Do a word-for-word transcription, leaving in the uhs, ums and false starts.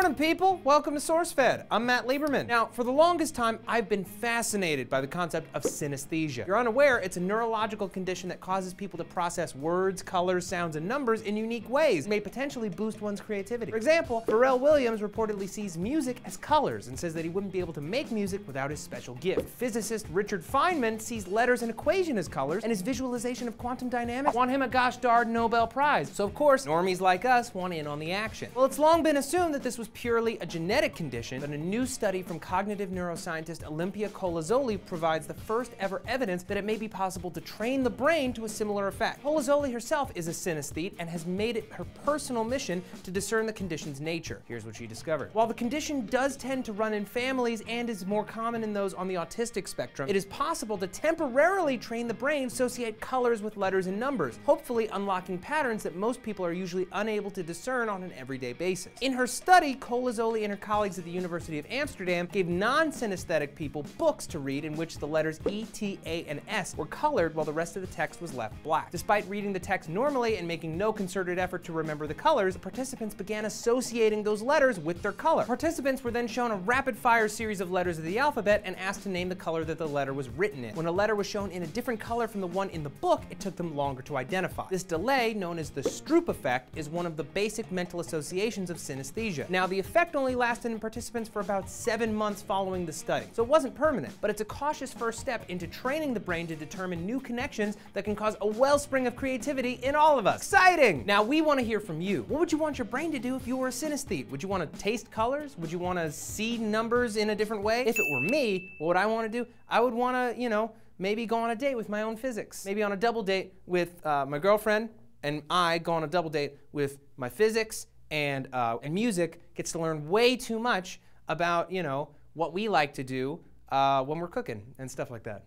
morning, people. Welcome to SourceFed. I'm Matt Lieberman. Now, for the longest time, I've been fascinated by the concept of synesthesia. If you're unaware, it's a neurological condition that causes people to process words, colors, sounds, and numbers in unique ways. It may potentially boost one's creativity. For example, Pharrell Williams reportedly sees music as colors and says that he wouldn't be able to make music without his special gift. Physicist Richard Feynman sees letters and equation as colors, and his visualization of quantum dynamics won him a gosh darn Nobel Prize. So of course, normies like us want in on the action. Well, it's long been assumed that this was purely a genetic condition, but a new study from cognitive neuroscientist Olympia Colizoli provides the first ever evidence that it may be possible to train the brain to a similar effect. Colizoli herself is a synesthete and has made it her personal mission to discern the condition's nature. Here's what she discovered. While the condition does tend to run in families and is more common in those on the autistic spectrum, it is possible to temporarily train the brain to associate colors with letters and numbers, hopefully unlocking patterns that most people are usually unable to discern on an everyday basis. In her study, Colizoli and her colleagues at the University of Amsterdam gave non-synesthetic people books to read in which the letters E, T, A, and S were colored while the rest of the text was left black. Despite reading the text normally and making no concerted effort to remember the colors, the participants began associating those letters with their color. Participants were then shown a rapid-fire series of letters of the alphabet and asked to name the color that the letter was written in. When a letter was shown in a different color from the one in the book, it took them longer to identify. This delay, known as the Stroop effect, is one of the basic mental associations of synesthesia. Now, the effect only lasted in participants for about seven months following the study, so it wasn't permanent, but it's a cautious first step into training the brain to determine new connections that can cause a wellspring of creativity in all of us. Exciting! Now, we want to hear from you. What would you want your brain to do if you were a synesthete? Would you want to taste colors? Would you want to see numbers in a different way? If it were me, what would I want to do? I would want to, you know, maybe go on a date with my own physics. Maybe on a double date with uh, my girlfriend, and I go on a double date with my physics, and uh, and music gets to learn way too much about, you know, what we like to do uh, when we're cooking and stuff like that.